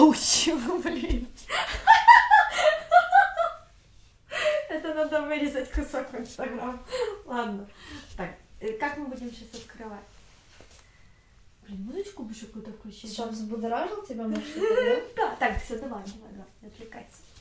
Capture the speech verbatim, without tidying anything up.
Ой, блин. Это надо вырезать кусок в Инстаграм. Ладно. Так, как мы будем сейчас открывать? Блин, музычку бы еще какую-то включить. Что, взбудоражил тебя, может, да? Да. Так, все, давай, давай, давай, отвлекайся.